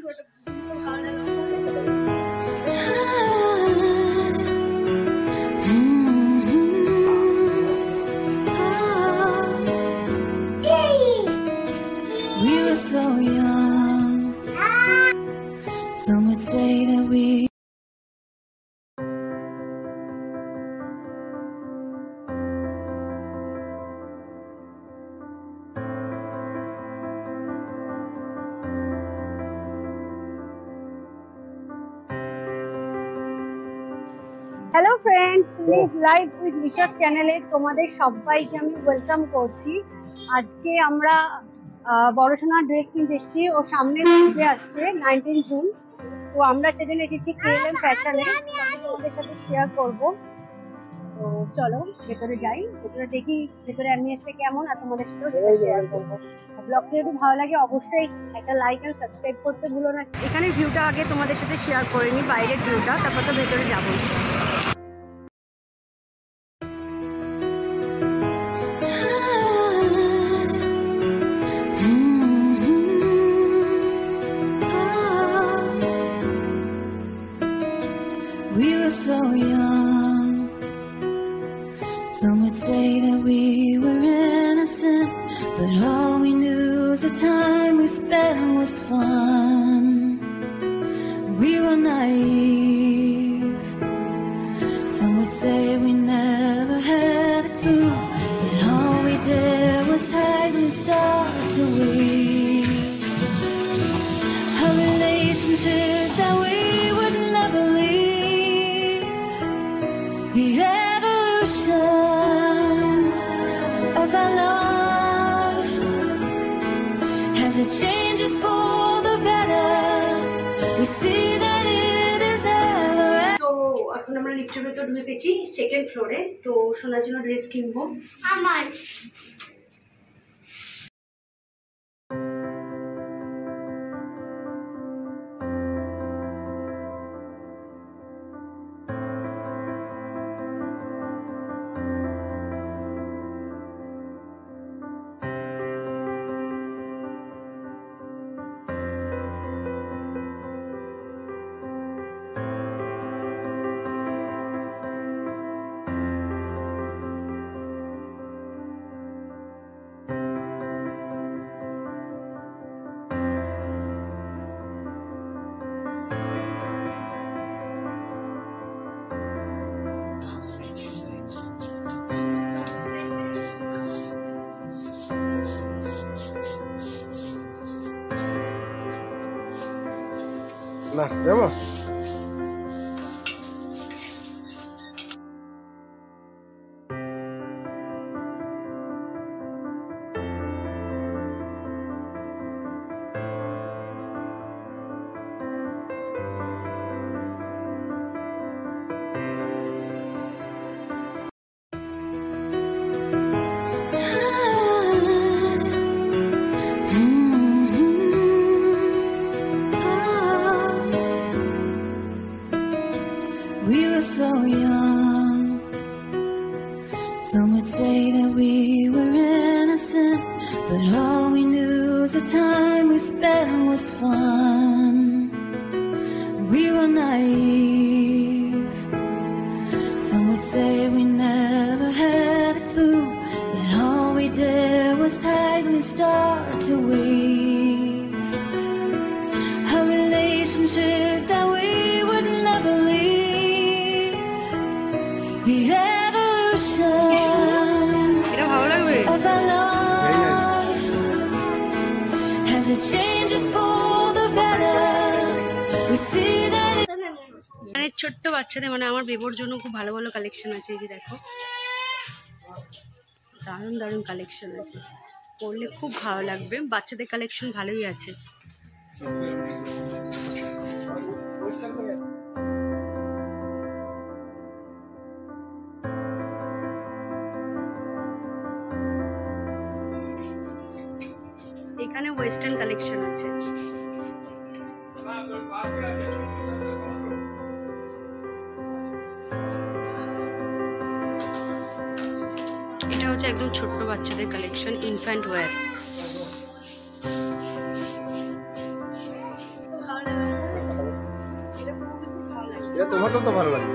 We were so young, so much later we Hello friends, Live Life with Nisha's channel e tomader সবাইকে আমি welcome করছি। আজকে আমরা Barasona dress কিনতে এসেছি ও সামনে পুজো আসছে 19 জুন। তো আমরা সেদিন এসেছি KLM ফ্যাশনে, তোমাদের সাথে শেয়ার করব। তো চলো ভিতরে যাই, ভিতরে দেখি ভিতরে অ্যাম্বিয়েন্সটা কেমন আর তোমাদের সাথে শেয়ার করব। ব্লগটি যদি ভালো লাগে অবশ্যই একটা লাইক আর সাবস্ক্রাইব করতে ভুলো না। এখানে ভিউটা আগে তোমাদের সাথে শেয়ার করে নি, বাইরের ভিউটা, তারপর তো ভিতরে যাব। We were so young, so much later we were innocent, but all we knew was the time we spent was fun. We were naive, some would say we never had a clue, but all we did was hide and start to weep. A relationship that we would never leave. The evolution of our love, as it changes for the better, we see that it is ever. So, I am going to lift the second floor. So, I am going to dress skin book. Aman. Nah, ya We were so young, so much later we were innocent, but all we knew was the time we spent was fun. We were naive, some would say we never had a clue, that all we did was hide and start to weave a relationship that we would never leave. The evolution of our love, as it changes for the better, we see that it is ছোট্ট বাচ্চাদের মানে আমার বেবর জন্য খুব ভালো ভালো collection আছে। এই যে দেখো, দারুণ দারুণ কালেকশন আছে, পড়লে খুব ভালো লাগবে। বাচ্চাদের কালেকশন ভালোই আছে। এখানে ওয়েস্টার্ন কালেকশন আছে। এটা হচ্ছে একদম ছোট্ট বাচ্চাদের কালেকশন, ইনফ্যান্ট ওয়্যার। এটা তোমাকেও তো ভালো লাগবে।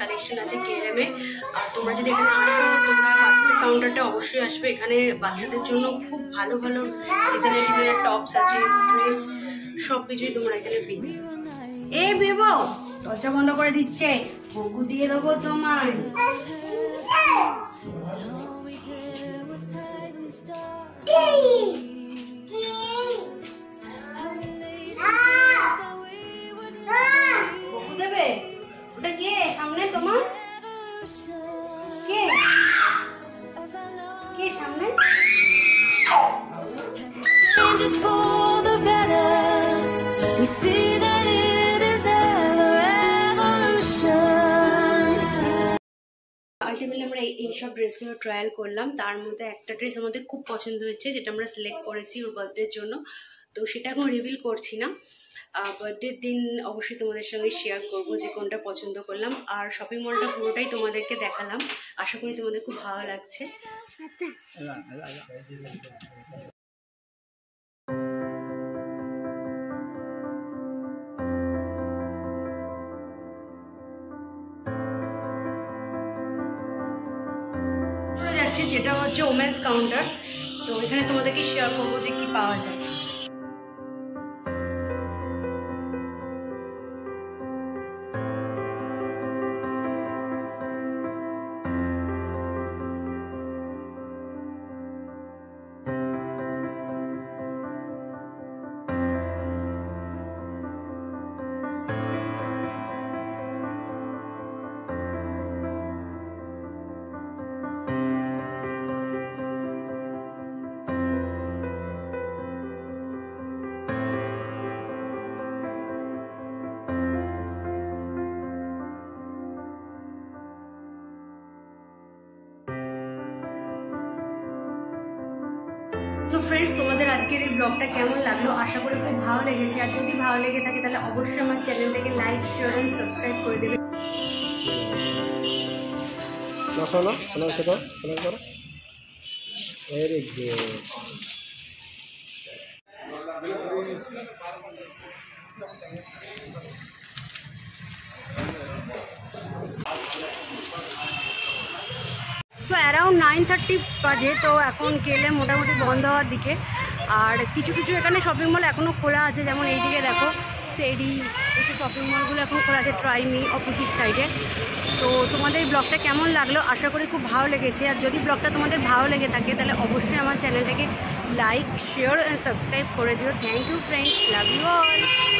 কালেকশন আছে কেএমএ। আর তোমরা যদি কাউন্টারটা অবশ্যই আসবে, এখানে বাচ্চাদের জন্য খুব ভালো ভালো ডিজাইনের ডিজাইনের টপস আছে, ড্রেস, সব কিছুই তোমরা এখানে পেয়ে। এই বেবো দরজা বন্ধ করে দিচ্ছে, বকু দিয়ে দেবো তোমায়। বকু দেবে ওটা কে সামনে? তোমার কে কে সামনে? আলটিমেটলি আমরা এইসব ড্রেসগুলো ট্রায়াল করলাম। তার মধ্যে একটা ড্রেস আমাদের খুব পছন্দ হয়েছে, যেটা আমরা সিলেক্ট করেছি ওর বার্থডের জন্য, তো সেটা এখন রিভিল করছি না। বার্থডের দিন অবশ্যই তোমাদের সঙ্গে শেয়ার করবো যে কোনটা পছন্দ করলাম। আর শপিং মলটা পুরোটাই তোমাদেরকে দেখালাম, আশা করি তোমাদের খুব ভালো লাগছে। যাচ্ছে যেটা হচ্ছে ওমেন্স কাউন্টার, তো এখানে তোমাদেরকে শেয়ার করবো যে কি পাওয়া যায়। তো ফ্রেন্ডস, তোমাদের আজকের এই ব্লগটা কেমন লাগলো? আশা করি খুব ভালো লেগেছে। আর যদি ভালো লেগে থাকে তাহলে অবশ্যই আমার চ্যানেলটাকে লাইক, শেয়ার এন্ড সাবস্ক্রাইব করে দেবে। সো অ্যারাউন্ড 9:30 বাজে, তো এখন গেলে মোটামুটি বন্ধ হওয়ার দিকে। আর কিছু কিছু এখানে শপিং মল এখনও খোলা আছে, যেমন এইদিকে দেখো সেডি, এসব শপিং মলগুলো এখন খোলা আছে ট্রাইমি অপোজিট সাইডে। তো তোমাদের ব্লগটা কেমন লাগলো? আশা করি খুব ভালো লেগেছে। আর যদি ব্লগটা তোমাদের ভালো লেগে থাকে তাহলে অবশ্যই আমার চ্যানেলটাকে লাইক, শেয়ার অ্যান্ড সাবস্ক্রাইব করে দিও। Thank you friends, love you all.